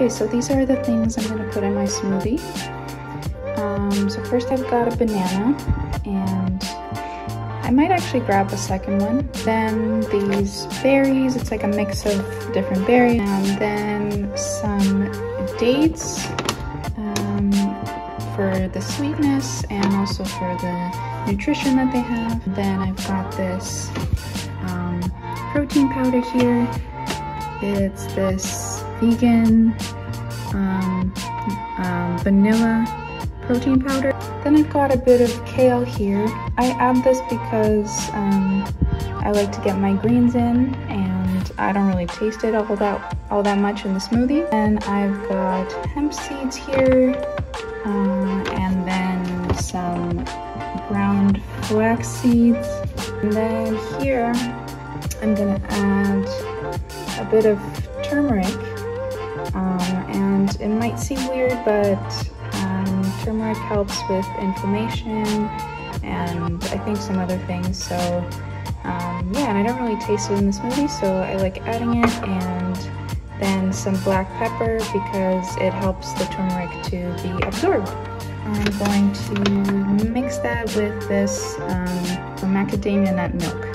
Okay, so these are the things I'm going to put in my smoothie. So first I've got a banana, and I might actually grab a second one. Then these berries, it's like a mix of different berries, and then some dates for the sweetness and also for the nutrition that they have. Then I've got this protein powder here. It's this vegan vanilla protein powder. Then I've got a bit of kale here. I add this because I like to get my greens in, and I don't really taste it all that much in the smoothie. And I've got hemp seeds here, and then some ground flax seeds. And then here I'm gonna add a bit of turmeric, and it might seem weird, but turmeric helps with inflammation and I think some other things. So yeah, and I don't really taste it in the smoothie, so I like adding it. And then some black pepper because it helps the turmeric to be absorbed. I'm going to mix that with this macadamia nut milk.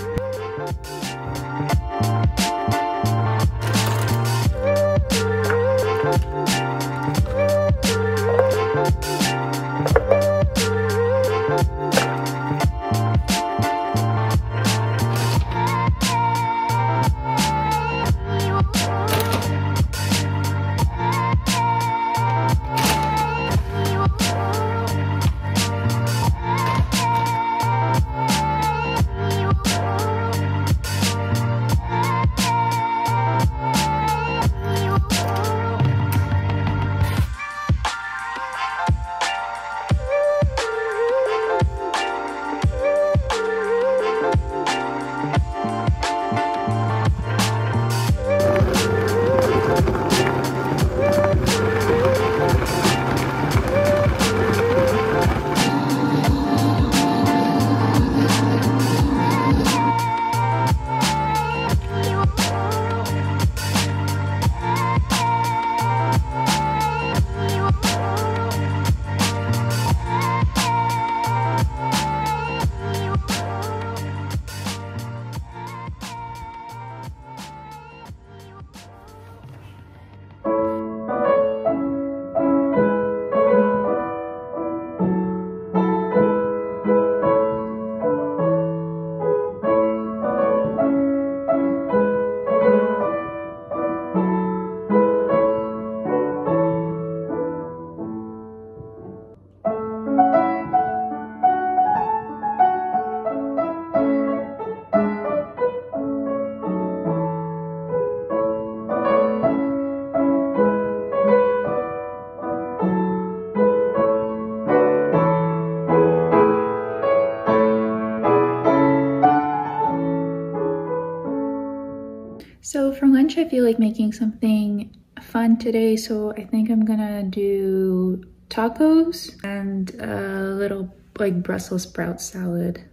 So for lunch, I feel like making something fun today, so I think I'm gonna do tacos and a little like Brussels sprout salad.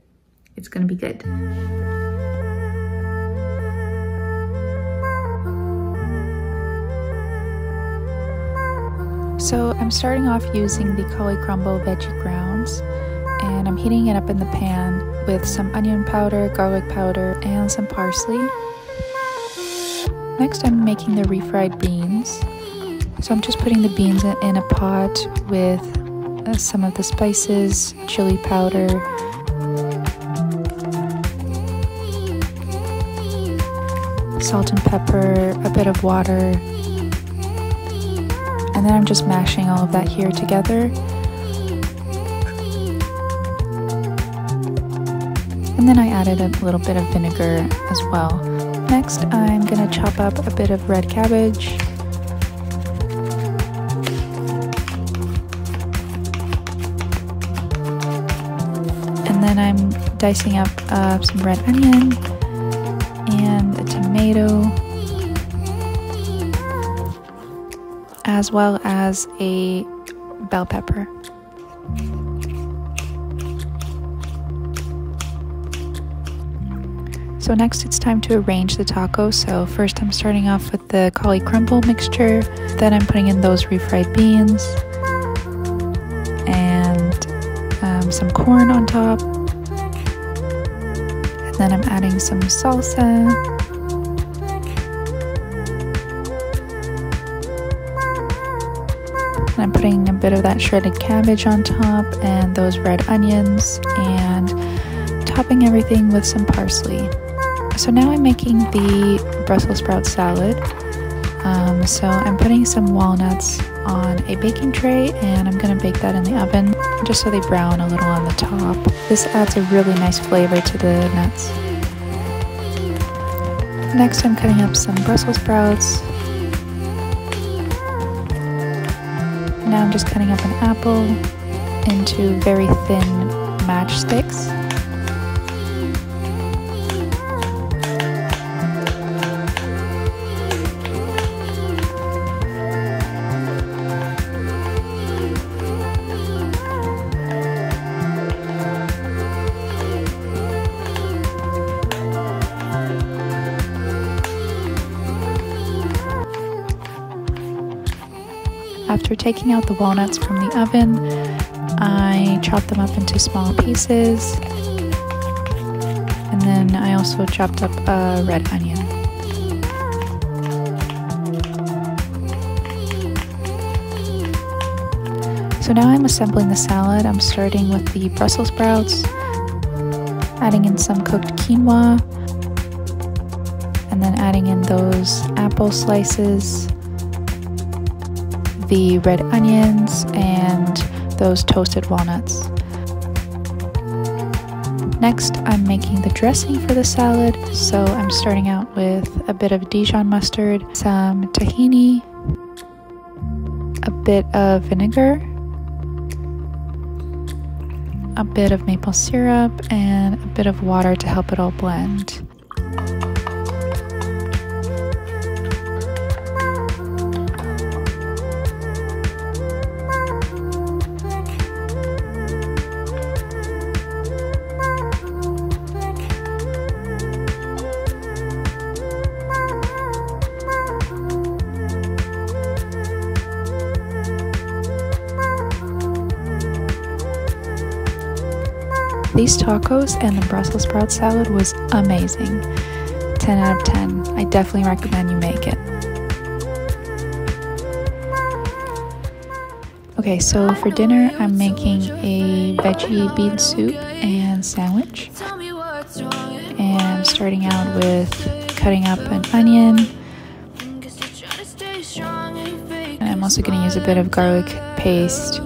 It's gonna be good. So I'm starting off using the Cauliflower Crumble Veggie Grounds, and I'm heating it up in the pan with some onion powder, garlic powder, and some parsley. Next, I'm making the refried beans. So I'm just putting the beans in a pot with some of the spices, chili powder. Salt and pepper, a bit of water. And then I'm just mashing all of that here together. And then I added a little bit of vinegar as well. Next, I'm gonna chop up a bit of red cabbage. And then I'm dicing up some red onion and a tomato, as well as a bell pepper. So next it's time to arrange the tacos. So first I'm starting off with the cauliflower crumble mixture, then I'm putting in those refried beans and some corn on top, and then I'm adding some salsa. And I'm putting a bit of that shredded cabbage on top and those red onions and topping everything with some parsley. So now I'm making the Brussels sprout salad. So I'm putting some walnuts on a baking tray and I'm going to bake that in the oven just so they brown a little on the top. This adds a really nice flavor to the nuts. Next I'm cutting up some Brussels sprouts. Now I'm just cutting up an apple into very thin matchsticks. After taking out the walnuts from the oven, I chopped them up into small pieces, and then I also chopped up a red onion. So now I'm assembling the salad. I'm starting with the Brussels sprouts, adding in some cooked quinoa, and then adding in those apple slices, the red onions, and those toasted walnuts. Next, I'm making the dressing for the salad. So I'm starting out with a bit of Dijon mustard, some tahini, a bit of vinegar, a bit of maple syrup, and a bit of water to help it all blend. These tacos and the Brussels sprout salad was amazing. 10 out of 10. I definitely recommend you make it. Okay, so for dinner, I'm making a veggie bean soup and sandwich. And I'm starting out with cutting up an onion. And I'm also going to use a bit of garlic paste.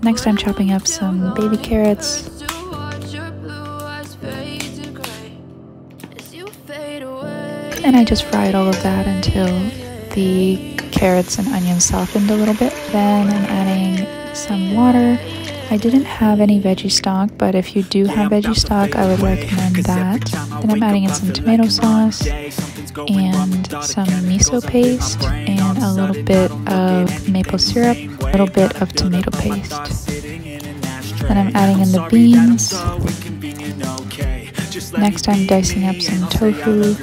Next, I'm chopping up some baby carrots. And I just fried all of that until the carrots and onions softened a little bit. Then I'm adding some water. I didn't have any veggie stock, but if you do have veggie stock, I would recommend that. Then I'm adding in some tomato sauce and some miso paste and a little bit of maple syrup, a little bit of tomato paste. Then I'm adding in the beans. Next I'm dicing up some tofu.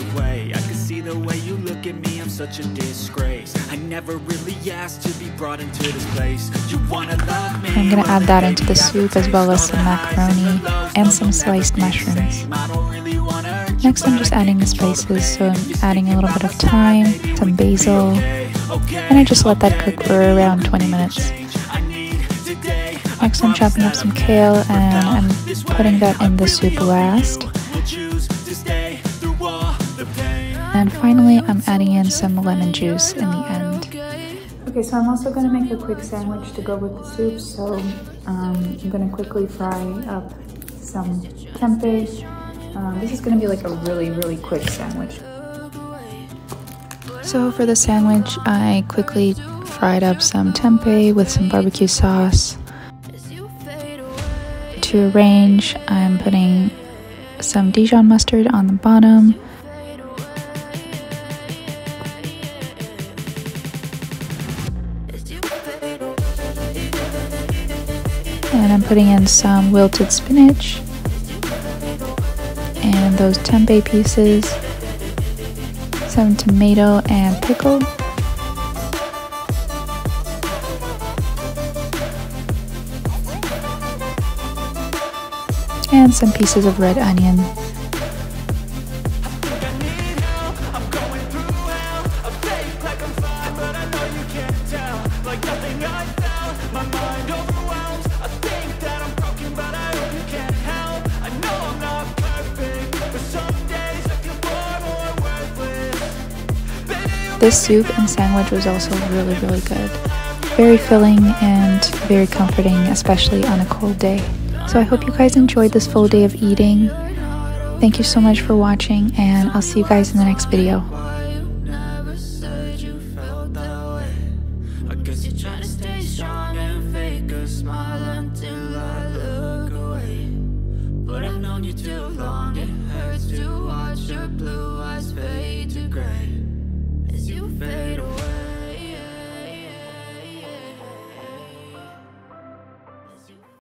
Such a disgrace. I never really asked to be brought into this place. You wanna love me? I'm gonna add that into the soup as well as some macaroni and some sliced mushrooms. Next, I'm just adding the spices, so I'm adding a little bit of thyme, some basil, and I just let that cook for around 20 minutes. Next, I'm chopping up some kale and I'm putting that in the soup last. And finally, I'm adding in some lemon juice in the end. Okay, so I'm also going to make a quick sandwich to go with the soup. So I'm going to quickly fry up some tempeh. This is going to be like a really quick sandwich. So for the sandwich, I quickly fried up some tempeh with some barbecue sauce. To arrange, I'm putting some Dijon mustard on the bottom. And I'm putting in some wilted spinach and those tempeh pieces, some tomato and pickle, and some pieces of red onion. This soup and sandwich was also really good. Very filling and very comforting, especially on a cold day. So I hope you guys enjoyed this full day of eating. Thank you so much for watching, and I'll see you guys in the next video.